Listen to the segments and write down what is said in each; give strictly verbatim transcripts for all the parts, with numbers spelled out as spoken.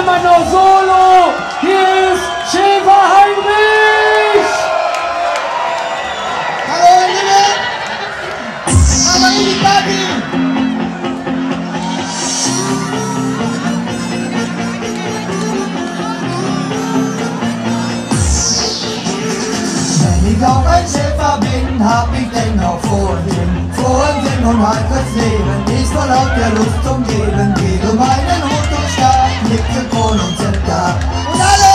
immer noch solo. Hier ist Schäfer Heinrich. Hallo, ihr Lieben. Aber in die Party. Wenn ich auch ein Schäfer bin, hab ich denn auch vorhin, vorhin Sinn um heiteres Leben, die ist voll aus der Luft umgeben, geht um einen Hut und Stab, mit Zirkon und Zepter. Und alle!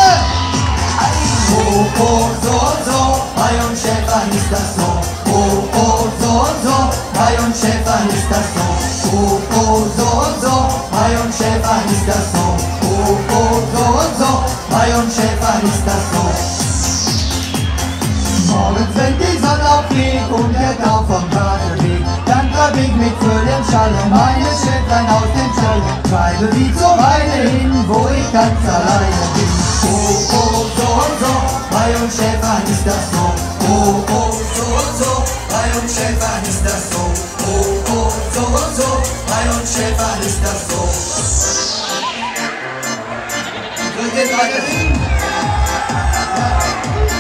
Oh, oh, so und so, bei uns Schäfern ist das so. Oh, oh, so und so, bei uns Schäfern ist das so. Oh, oh, so und so, bei uns Schäfern ist das so. Oh, oh, so und so, bei uns Schäfern ist das so. Morgens, wenn die Sonne aufgeht und der Tau vom Tade weg, dann treib ich mit Füll im Schalle meine Schäflein aus dem Schall, treibe wie zur Weide hin, wo ich ganz alleine bin. Oh, oh, so und so, bei uns Schäfern ist das so. Oh, oh, so und so, bei uns Schäfern ist das so. Oh, oh, so und so, bei uns Schäfern ist das so. Und jetzt weiter hin.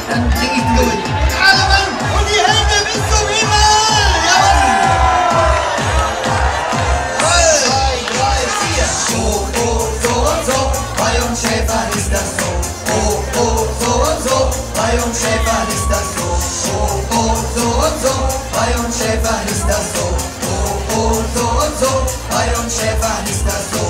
Dann krieg ich durch. Alle Mann und die Hände bis zum Himmel! Jawohl! Eins, zwei, drei, vier. Oh, oh, so und so, bei uns Schäfern ist das so. Oh, oh, so und so, bei uns Schäfern ist das so. Oh, oh, so und so, bei uns Schäfern ist das so. Oh, oh, so und so, bei uns Schäfern ist das so.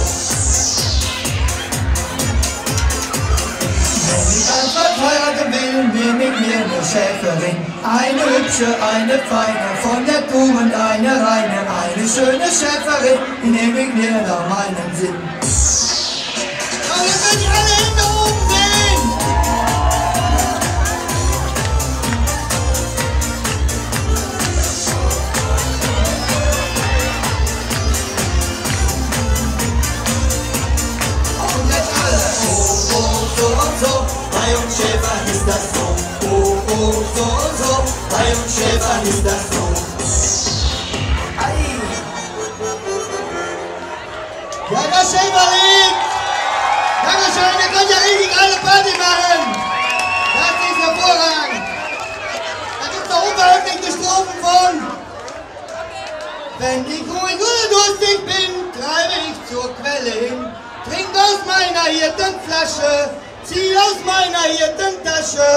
Wenn ich einfach heiraten will, nehm ich mir eine Schäferin. Eine hübsche, eine feine, von der Tugend eine reine. Eine schöne Schäferin, die nehm ich mir nach meinem Sinn. Alle mit alle Hände umsehen! Und jetzt alle! Oh, oh, so und so. Bei uns Schäfern ist das so, oh, oh, so und so, bei uns Schäfern ist das so. Ei! Ja, das Schäfer liegt! Dankeschön, ihr könnt ja richtig alle Party machen! Das ist hervorragend! Da gibt es noch unveröffentlichte Strophen von. Wenn ich ruhig und durstig bin, treibe ich zur Quelle hin, trink aus meiner Hirtenflasche, zieh aus meiner Hirtentasche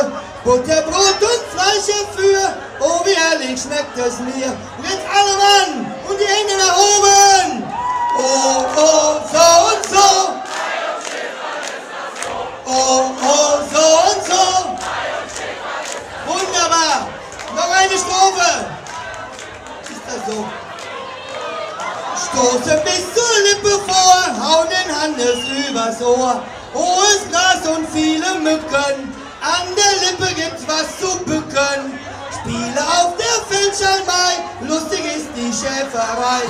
Butterbrot und Fleisch herfür. Oh, wie herrlich schmeckt es mir. Und jetzt alle Mann und die Hände nach oben. Oh, oh, so und so. Oh, oh, so und so. Wunderbar. Noch eine Strophe. Was ist das so? Stoße bis zur Lippe vor, hau den Hannes übers Ohr. Hohes Gras und viele Mücken, an der Lippe gibt's was zu bücken. Spiele auf der Feldschalmei, lustig ist die Schäferei.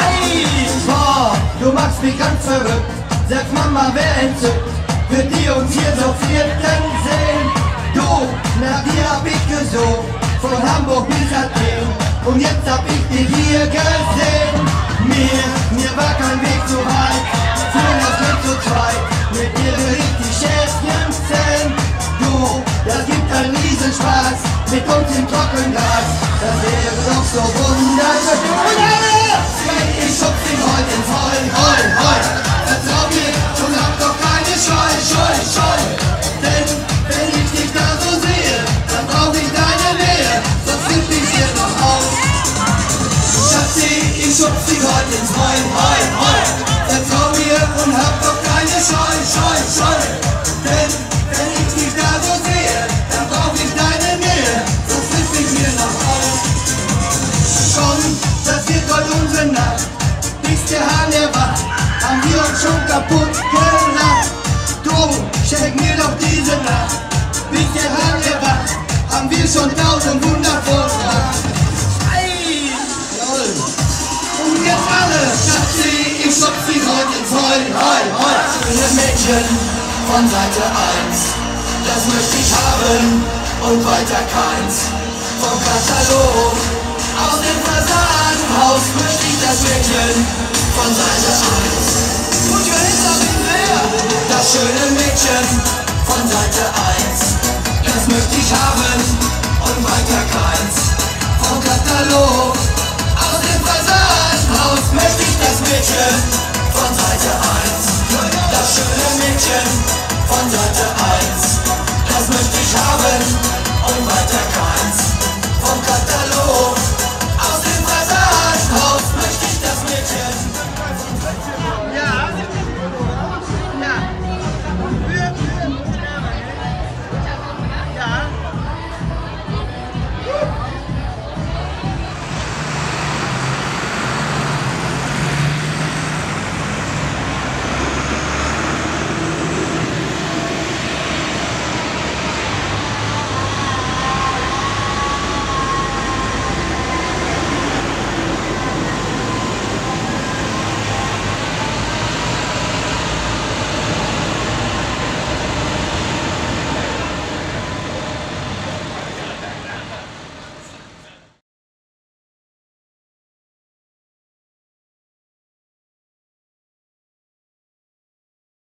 Ei, boah, du machst mich ganz verrückt. Sag Mama, wer entzückt, wird die uns hier so vierten sehen? Du, nach dir hab ich gesucht, von Hamburg bis Athen. Und jetzt hab ich dich hier gesehen. Mir, mir war kein Weg zu weit. Mit dir riecht die Schäfchen. Du, das gibt einen Riesenspaß mit uns im Trockenglas. Das wäre doch so wunderschön. Und alle! Ich schub den heute ins Heu, Heu, Heu. Vertrau mir und hab doch keine Scheu, Scheu, Scheu. Denn wenn ich dich da so sehe, dann brauch ich deine Nähe, sonst nimmt mich hier noch auf. Schatzi, ich schub dich heute ins Heu, Heu, Heu. Vertrau mir und hab doch keine Scheu, Scheu, Scheu. Denn wenn ich dich da so sehe, dann brauch ich deine Nähe, so friss ich mir noch auf. Komm, das wird heute unsere Nacht, bis der Hahn erwacht, haben wir uns schon kaputt gelacht. Du, schenk mir doch diese Nacht, bis der Hahn erwacht, haben wir schon tausend Wunder vollbracht. Ei! Toll! Und jetzt alle, Schatzi! Ich schub's dich heute ins Heu, Heu, Heu. Schönes Mädchen von Seite eins, das möchte ich haben und weiter keins. Vom Katalog aus dem Fasanhaus möchte ich das Mädchen von Seite eins. schönen Mädchen von Seite eins. Das möchte ich haben und weiter keins.